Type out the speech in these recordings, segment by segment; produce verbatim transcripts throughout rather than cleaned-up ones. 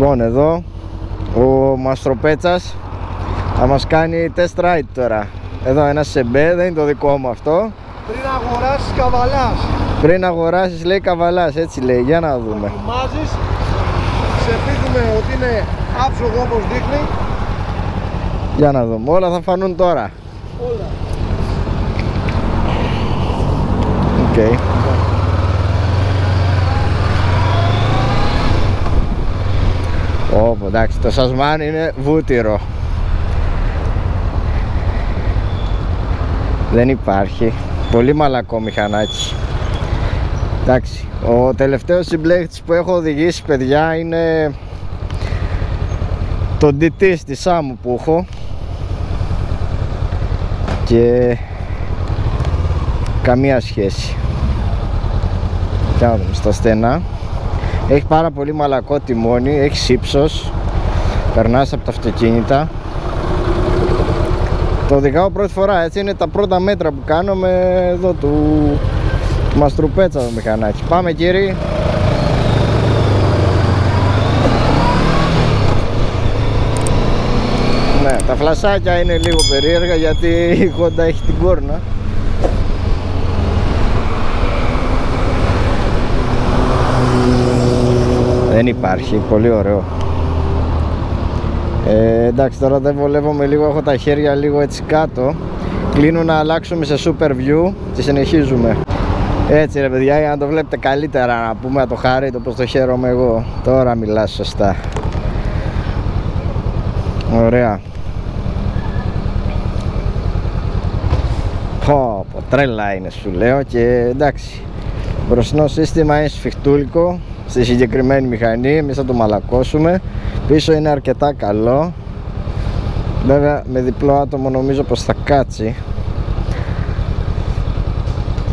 Λοιπόν, εδώ ο Μαστροπέτσας θα μας κάνει test ride τώρα. Εδώ ένα σεμπέ, δεν είναι το δικό μου αυτό. Πριν αγοράσεις καβαλάς. Πριν αγοράσεις λέει καβαλάς, έτσι λέει, για να δούμε. Δοκιμάζεις, σε πείθουμε ότι είναι άψογο όπως δείχνει. Για να δούμε, όλα θα φανούν τώρα. Όλα. Okay. Ω, εντάξει, το σασμάν είναι βούτυρο. Δεν υπάρχει. Πολύ μαλακό μηχανάκι. Εντάξει, ο τελευταίος συμπλέκτης που έχω οδηγήσει, παιδιά, είναι το ντι τι στη Σάμου που έχω. Και καμία σχέση. Κάτω στα στενά. Έχει πάρα πολύ μαλακό τιμόνι, έχει ύψος. Περνάς από τα αυτοκίνητα. Το οδηγάω πρώτη φορά, έτσι είναι τα πρώτα μέτρα που κάνω με εδώ του, του Μαστροπέτσα το μηχανάκι. Πάμε κύριοι. Ναι, τα φλασάκια είναι λίγο περίεργα γιατί η Honda έχει την κόρνα. Δεν υπάρχει, πολύ ωραίο. Ε, εντάξει, τώρα δεν βολεύομαι λίγο, έχω τα χέρια λίγο έτσι κάτω. Κλείνω να αλλάξουμε σε super view και συνεχίζουμε. Έτσι ρε παιδιά, για να το βλέπετε καλύτερα, να πούμε, να το χάρετε όπως το χαίρομαι εγώ. Τώρα μιλάς σωστά. Ωραία. Πω, πω, τρέλα είναι σου λέω. Και εντάξει, μπροστινό σύστημα είναι σφιχτούλικο. Στη συγκεκριμένη μηχανή, εμείς θα το μαλακώσουμε. Πίσω είναι αρκετά καλό. Βέβαια με διπλό άτομο νομίζω πως θα κάτσει.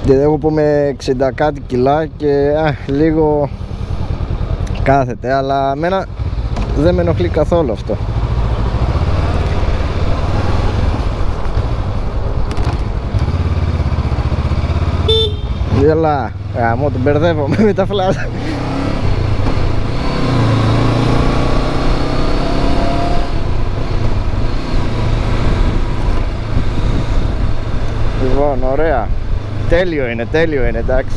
Εγώ που είμαι εξήντα κάτι κιλά και α, λίγο κάθεται, αλλά μένα δεν με ενοχλεί καθόλου αυτό. Γελά, γαμώ, τον μπερδεύομαι με τα φλάσσα. Λοιπόν, ωραία. Τέλειο είναι, τέλειο είναι, εντάξει.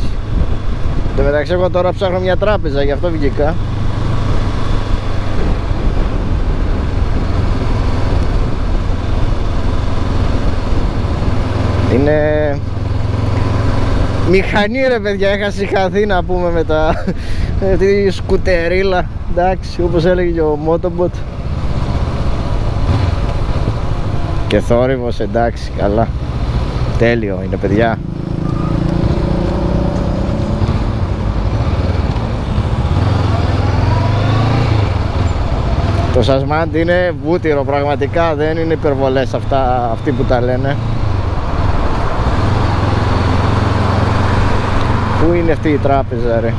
Εν τω μεταξύ εγώ τώρα ψάχνω μια τράπεζα, γι' αυτό βγήκα. Είναι... μηχανή ρε παιδιά, είχα συγχαθεί να πούμε με τα... με τη σκουτερίλα, εντάξει, όπως έλεγε και ο Motobot. Και θόρυβος, εντάξει, καλά. Τέλειο είναι παιδιά. Το σασμάντ είναι βούτυρο πραγματικά, δεν είναι υπερβολές αυτά, αυτοί που τα λένε. Πού είναι αυτή η τράπεζα ρε.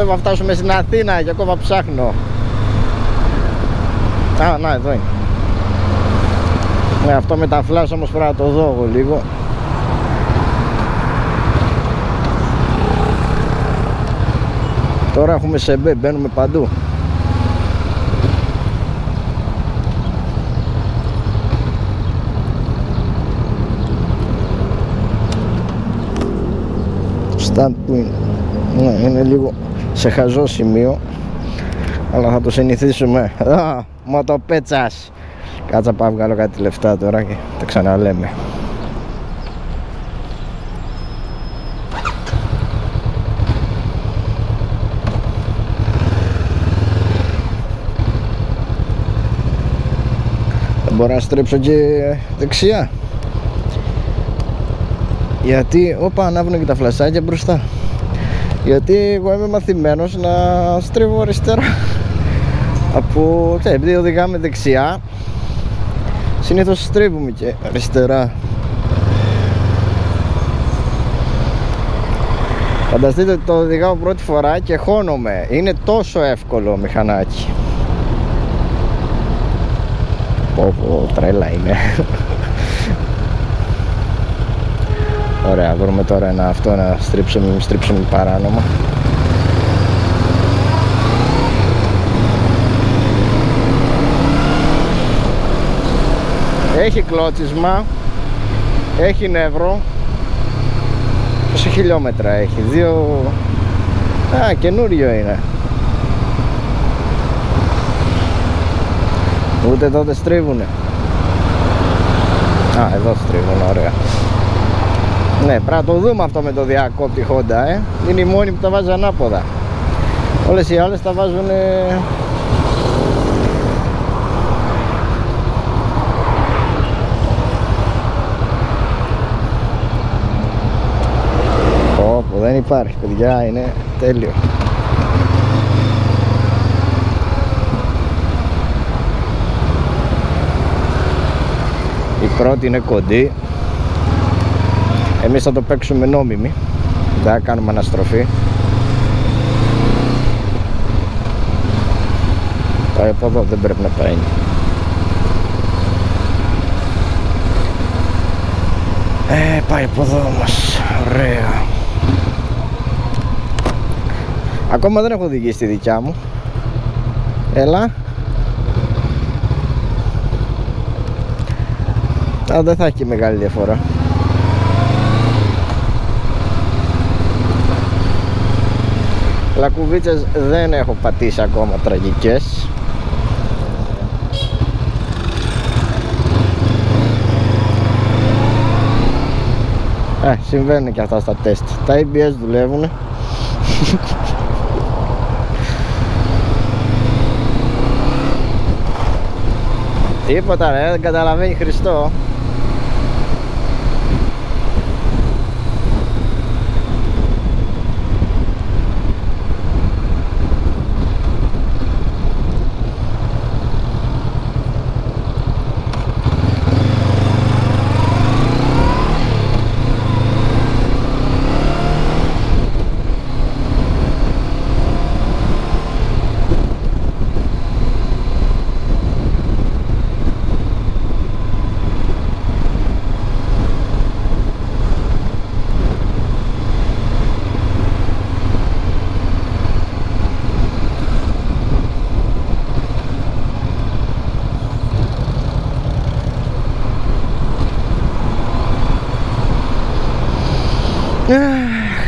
Εδώ θα φτάσουμε στην Αθήνα και ακόμα ψάχνω. Α, να, εδώ είναι. Με αυτό με τα φλάσσα όμως πρέπει να το δω εγώ λίγο. Τώρα έχουμε σεμπέ, μπαίνουμε παντού. Σταντ που είναι. Ναι, είναι λίγο σε χαζό σημείο, αλλά θα το συνηθίσουμε. Α, Μοτοπέτσας. Κάτσα πάω βγάλω κάτι λεφτά τώρα και τα ξαναλέμε. Θα μπορώ να στρέψω και δεξιά, γιατί όπα ανάβουν και τα φλασάκια μπροστά. Γιατί εγώ είμαι μαθημένος να στρίβω αριστερά. Από, ξέρετε, επειδή οδηγάμε δεξιά, συνήθως στρίβουμε και αριστερά. Φανταστείτε ότι το οδηγάω πρώτη φορά και χώνομαι. Είναι τόσο εύκολο μηχανάκι. Πω πω, τρέλα είναι. Ωραία, βρούμε τώρα ένα αυτό να στρίψουμε, στρίψουμε παράνομα. Έχει κλώτσισμα, έχει νεύρο. Πόσα χιλιόμετρα έχει, δύο... Α, καινούριο είναι. Ούτε τότε στρίβουνε. Α, εδώ στρίβουνε, ωραία. Ναι, πρέπει να το δούμε αυτό με το διακόπτη Honda, ε. Είναι η μόνη που τα βάζει ανάποδα. Όλες οι άλλες τα βάζουν... Ε... Δεν υπάρχει, παιδιά, είναι τέλειο. Η πρώτη είναι κοντή. Εμείς θα το παίξουμε νόμιμη. Θα κάνουμε αναστροφή. Πάει από εδώ, δεν πρέπει να πάει. Ε, πάει από εδώ όμως. Ωραία. Ακόμα δεν έχω οδηγήσει τη δικιά μου. Έλα. Α, δεν θα έχει και μεγάλη διαφορά. Λακκουβίτσες δεν έχω πατήσει ακόμα τραγικές. Ε, συμβαίνουν και αυτά στα τεστ. Τα έι μπι ες δουλεύουν. Τίποτα ρε, δεν καταλαβαίνει Χριστό.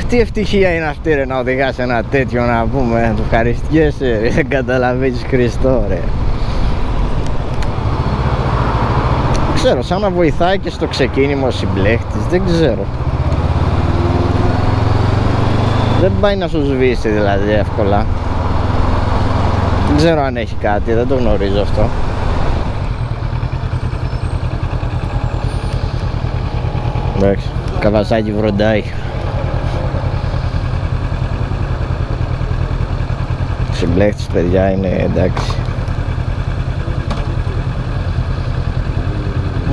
Τι ευτυχία είναι αυτή ρε, να οδηγάς ένα τέτοιο, να πούμε, του ευχαριστιέσαι ρε, δεν καταλαβαίνεις Χριστό ρε. Ξέρω, σαν να βοηθάει και στο ξεκίνημα ο συμπλέχτης, δεν ξέρω. Δεν πάει να σου σβήσει δηλαδή εύκολα. Δεν ξέρω αν έχει κάτι, δεν το γνωρίζω αυτό. Εντάξει, Καβασάκι βροντάει. Συμπλέχτης, παιδιά, είναι εντάξει.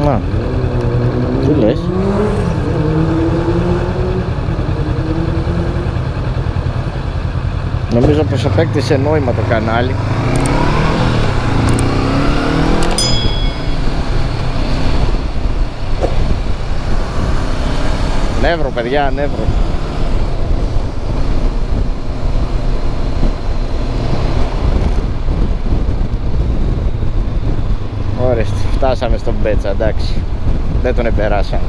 Να, τι λες. Νομίζω πως απέκτησε νόημα το κανάλι. Νεύρο, παιδιά, νεύρο. Ωρες, φτάσαμε στον Πέτσα, εντάξει. Δεν τον επεράσαμε.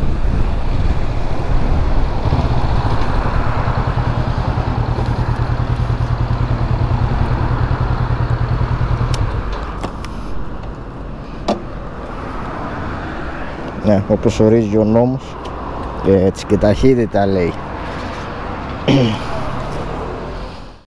Ναι, όπως ορίζει ο νόμος, έτσι και ταχύτητα λέει.